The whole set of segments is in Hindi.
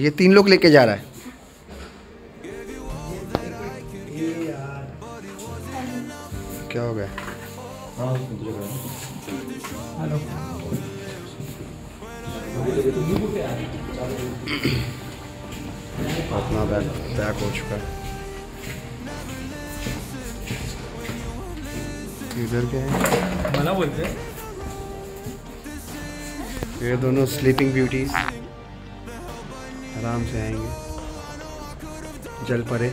ये 3 लोग लेके जा रहा है। क्या हो गया? हेलो अपना बैग पैक हो चुका है। इधर क्या है मना बोलते हैं। ये दोनों स्लीपिंग ब्यूटीज आराम से आएंगे। जल परे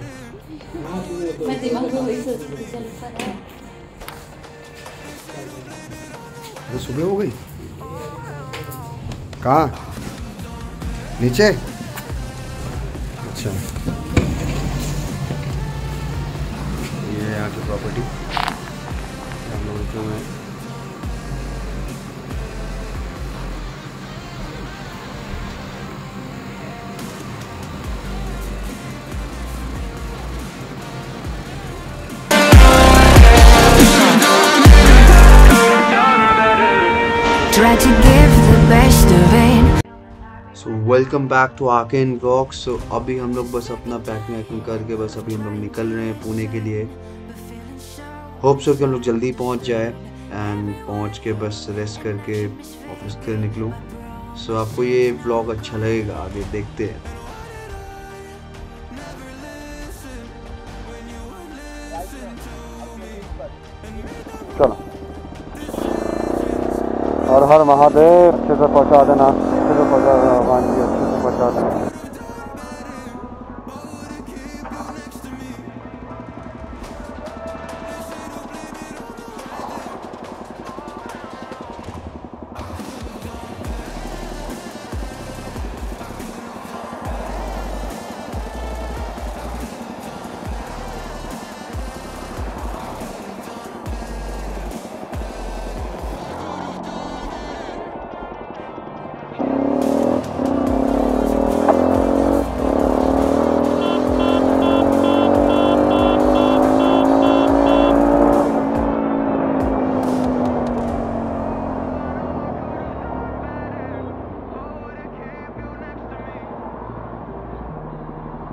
वो सुबह हो गई। कहाँ नीचे? अच्छा ये है यहाँ की प्रॉपर्टी। हम लोग रुके हुए हैं। Welcome back to Arcane vlogs. So अभी हम लोग बस अपना पैकिंग करके बस अभी हम लोग निकल रहे हैं पुणे के लिए। होप सो कि हम लोग जल्दी पहुंच जाए एंड पहुंच के बस रेस्ट करके ऑफिस के लिए निकलूँ। सो आपको ये व्लॉग अच्छा लगेगा, आगे देखते हैं। और हर महादेव अच्छे से पहुँचा देना, अच्छे से पहुँचा देना भगवान जी, अच्छे से पहुँचा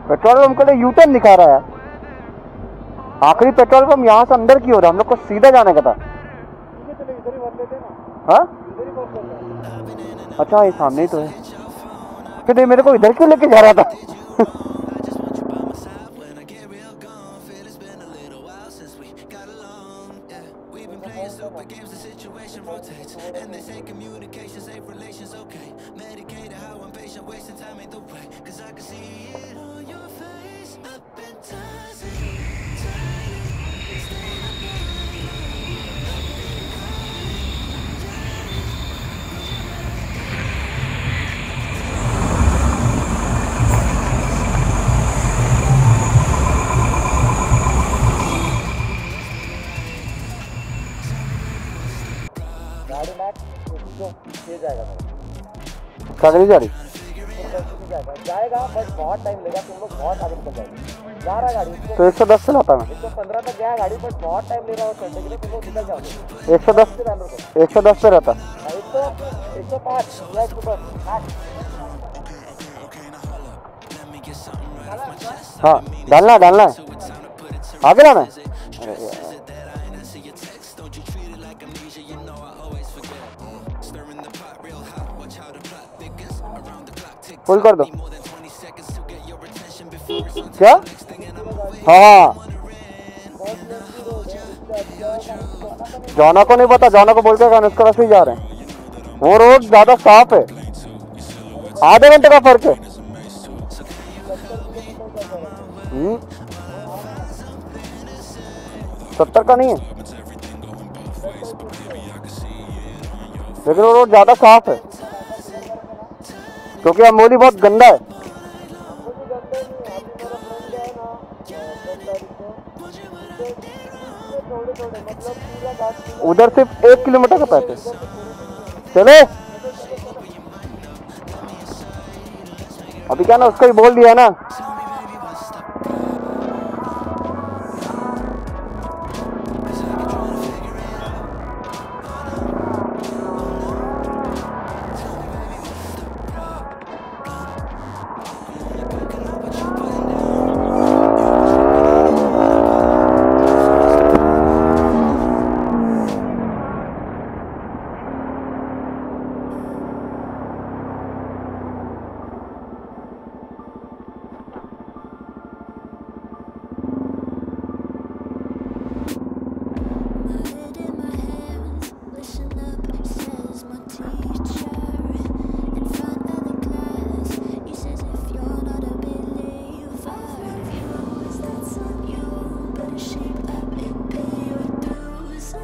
पेट्रोल पंप के लिए यू टर्न दिखा रहा है। आखिरी पेट्रोल पंप यहाँ से अंदर की हो रहा है, हम लोग को सीधा जाने का था। हाँ अच्छा ये सामने ही तो है। फिर मेरे को इधर क्यों लेके जा रहा था? जा रही जाएगा बस बहुत टाइम लगेगा। तुम लोग बहुत आगे निकल जाएंगे। जा रहा गाड़ी तो 110 से लाता मैं 115 तक गया गाड़ी, बट बहुत टाइम लेगा और चलने के लिए। तुम लोग निकल जाओगे 110 पे रहता 105 या 108। हाँ डालना डालना आगे लाना। फुल कर दो क्या? हाँ जौना को नहीं पता, जौना को बोलते हैं उसके पास ही जा रहे हैं। वो रोड ज्यादा साफ है, आधे घंटे का फर्क है। हम्म 70 का नहीं है, लेकिन वो रोड ज्यादा साफ है क्योंकि अमोली बहुत गंदा है। उधर सिर्फ 1 किलोमीटर का पैकेज। चले अभी क्या ना उसको ही बोल दिया ना।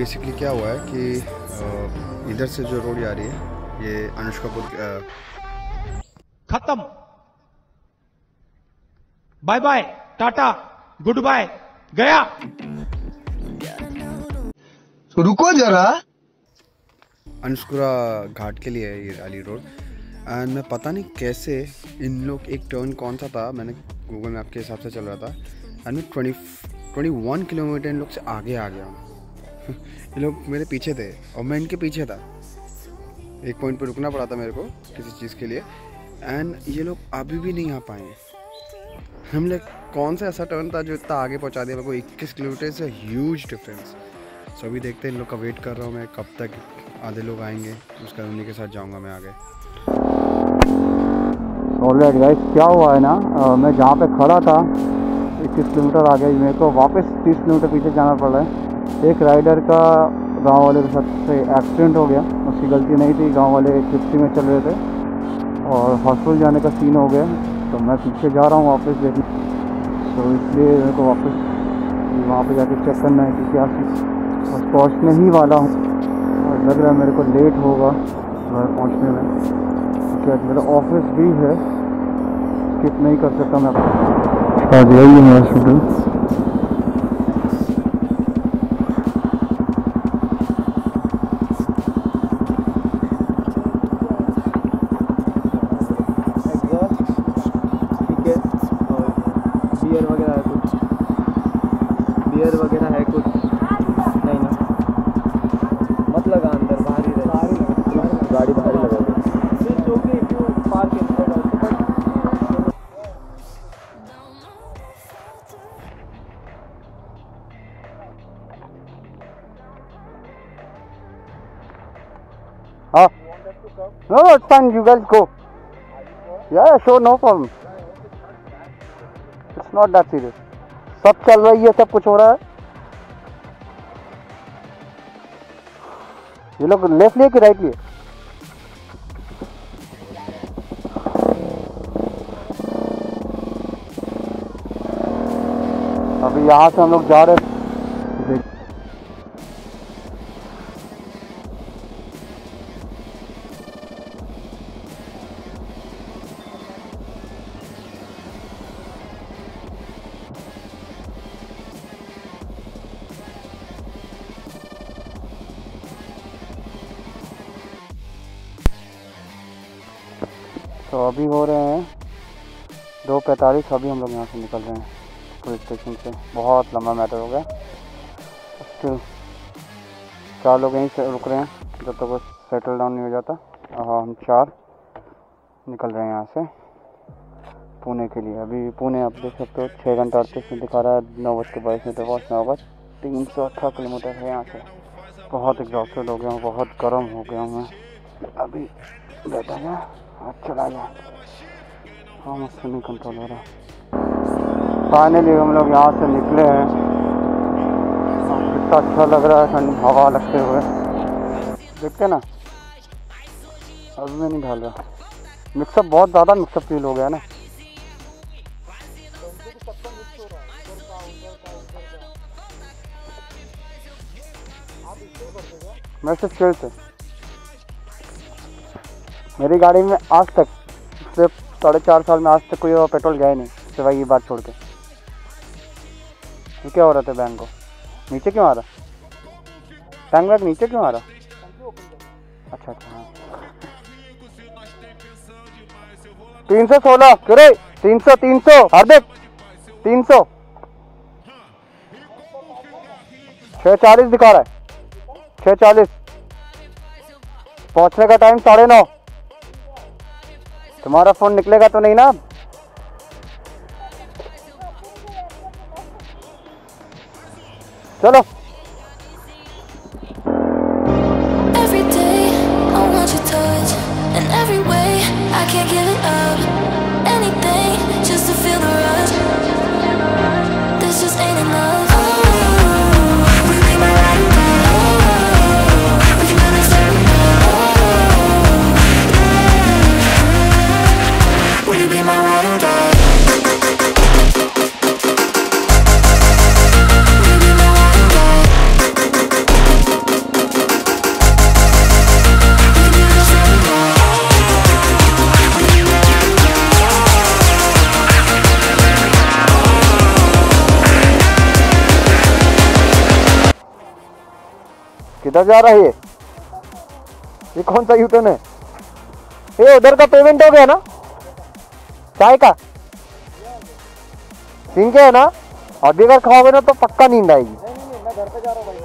बेसिकली क्या हुआ है कि इधर से जो रोड आ रही है ये अनुष्कापुर खत्म, bye bye tata goodbye गया। तो रुको जरा, अनुष्कुरा घाट के लिए ये अली रोड। एंड मैं पता नहीं कैसे इन लोग एक टर्न कौन सा था, मैंने गूगल मैप के हिसाब से चल रहा था एंड मैं 21 किलोमीटर इन लोग से आगे आ गया हूँ। ये लोग मेरे पीछे थे और मैं इनके पीछे था। एक पॉइंट पर रुकना पड़ा था मेरे को किसी चीज़ के लिए एंड ये लोग अभी भी नहीं आ पाए। हम लोग कौन सा ऐसा टर्न था जो इतना आगे पहुँचा दिया मेरे को। 21 किलोमीटर से ह्यूज डिफरेंस। सो अभी देखते हैं, इन लोग का वेट कर रहा हूँ मैं, कब तक आधे लोग आएंगे उसका उन्हीं के साथ जाऊँगा मैं आगे। ऑलराइट गाइस, क्या हुआ है ना, मैं जहाँ पे खड़ा था 21 किलोमीटर आगे, मेरे को वापस 30 किलोमीटर पीछे जाना पड़ रहा है। एक राइडर का गाँव वाले के साथ से एक्सीडेंट हो गया, उसकी गलती नहीं थी। गाँव वाले 50 में चल रहे थे और हॉस्पिटल जाने का सीन हो गया। तो मैं पीछे जा रहा हूँ वापस देखने, तो इसलिए मेरे को वापस वहाँ पे जाके चेक करना है कि क्या चीज़, और पहुँचने ही वाला हूँ और लग रहा है मेरे को लेट होगा घर पहुँचने में क्योंकि मेरा ऑफिस भी है, स्किप नहीं कर सकता मैं। आ गया ये मेरा hospital. No, it's fine. You guys go. Yeah, sure, no problem. It's not that serious. सब चल रही है, सब कुछ हो रहा है। ये लोग लेफ्ट लिए कि राइट लिए? अभी यहाँ से हम लोग जा रहे हैं। तो अभी हो रहे हैं 2:45। अभी हम लोग यहाँ से निकल रहे हैं पुलिस स्टेशन से। बहुत लंबा मैटर हो गया। स्टिल चार लोग यहीं से रुक रहे हैं जब तक वो सेटल डाउन नहीं हो जाता। और हम चार निकल रहे हैं यहाँ से पुणे के लिए। अभी पुणे आप देख सकते हो 6 घंटा 38 मिनट दिखा रहा है। 9:22 तक पहुँचना होगा। 308 किलोमीटर है यहाँ से। बहुत एग्जॉस्टेड हो गया हूँ, बहुत गर्म हो गया हूँ मैं। अभी बैठा गया, चला गया, हाँ मुझसे नहीं कंट्रोल हो रहा। फाइनली हम लोग यहाँ से निकले हैं। कितना अच्छा लग रहा है ठंडी हवा लगते हुए। देखते ना, अभी मैं नहीं ढाल रहा। मिक्सअप बहुत ज़्यादा मिक्सअप फील हो गया ना। मैं सिर्फ खेल से मेरी गाड़ी में आज तक पिछले 4.5 साल में आज तक कोई और पेट्रोल गया ही नहीं, सिवाय ये बात छोड़ के। ये क्या हो रहा था? बैंक को नीचे क्यों आ रहा? टैंक बैग नीचे क्यों आ रहा? अच्छा अच्छा हाँ। 316 करे 300 हार्दिक 300 640 दिखा रहा है। 640 पहुँचने का टाइम 9:30। तुम्हारा फोन निकलेगा तो नहीं ना? चलो किधर जा रहा है ये कौन सा यूटर्न है? ये उधर का पेमेंट हो गया ना चाय का, ठीक है ना? और भी अगर खाओगे ना तो पक्का नींद आएगी। मैं घर पे जा रहा हूँ।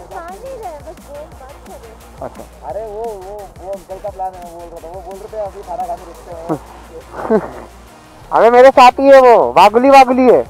अच्छा, अरे वो अंकल का प्लान है, बोल रहे थे अभी खाना खाने रुकते हैं। अरे मेरे साथ ही है वो, वागुली है।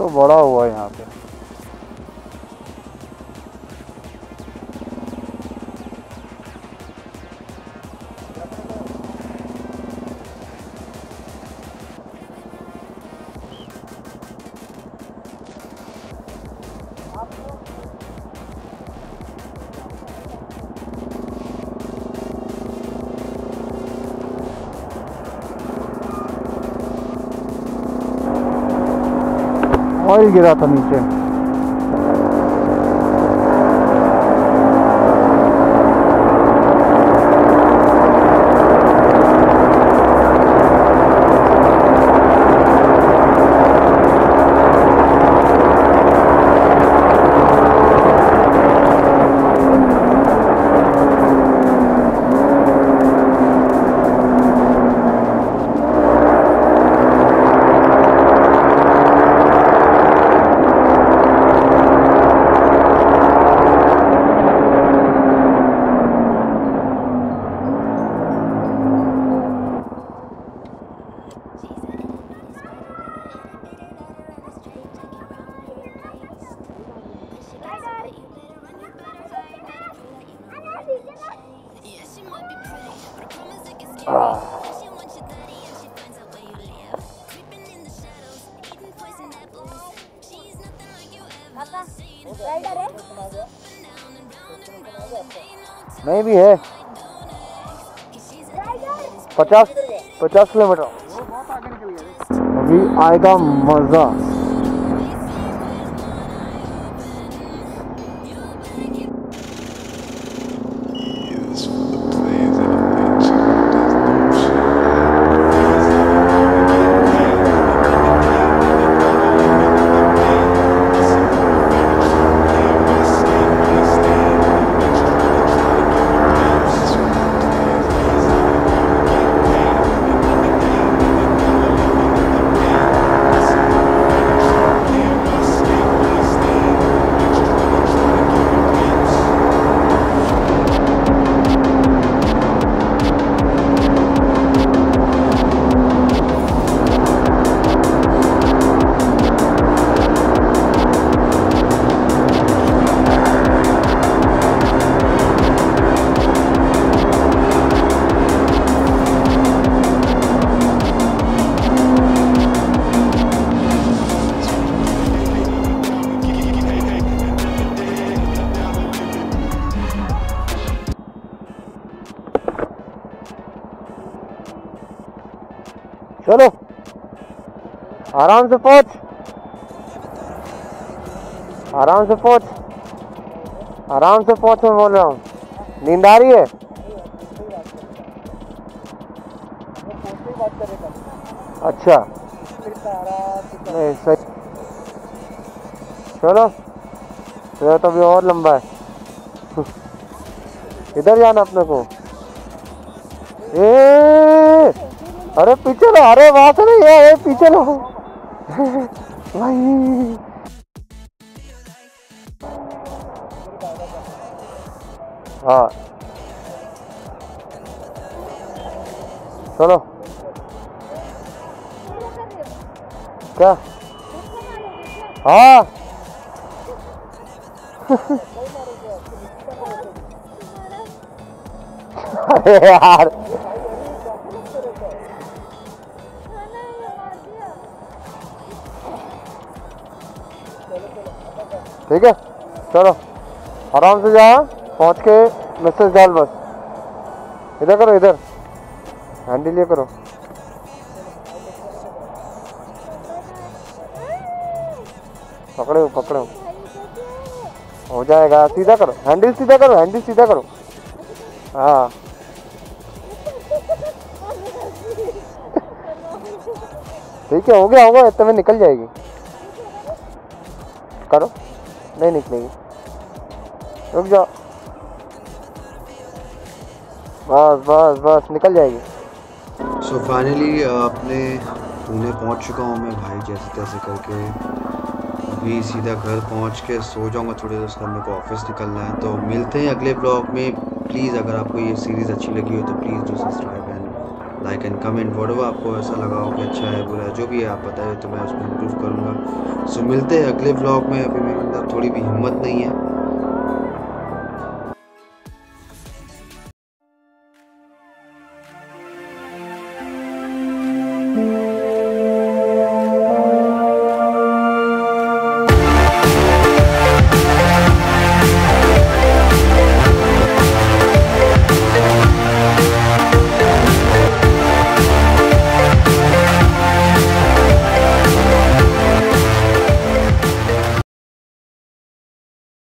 तो बड़ा हुआ यहाँ पे। ऑयल गिरा था नीचे। नहीं भी है 50 किलोमीटर अभी आएगा मजा। चलो आराम से पहुंच मैं बोल रहा हूँ। नींद आ रही है? अच्छा नहीं सही। चलो ये तो भी और लंबा है, इधर जाना अपने को। अरे पीछे लो, अरे वहां से नहीं है, पीछे लो भाई। हाँ चलो, क्या हाँ अरे यार ठीक है चलो आराम से जाओ, पहुंच के मैसेज डाल बस। इधर करो, इधर हैंडल ये करो। पकड़े हो, पकड़े हो जाएगा। सीधा करो हैंडल, सीधा करो हैंडल, सीधा करो। हाँ ठीक है, हो गया होगा, इतने में निकल जाएगी। करो, नहीं निकलेगी, रुक जाओ। बस बस बस निकल जाएगी। सो फाइनली अपने पुणे पहुंच चुका हूँ मैं भाई, जैसे तैसे करके भी सीधा घर पहुंच के सो जाऊंगा थोड़ी देर, उसके बाद मेरे को ऑफिस निकलना है। तो मिलते हैं अगले ब्लॉग में। प्लीज़ अगर आपको ये सीरीज़ अच्छी लगी हो तो please do subscribe and like and comment. What आपको ऐसा लगा हो कि अच्छा है बुरा है जो भी है आप बताइए, तो मैं उसमें इम्प्रूव करूँगा। सो मिलते हैं अगले ब्लॉग में। अभी मेरे अंदर थोड़ी भी हिम्मत नहीं है।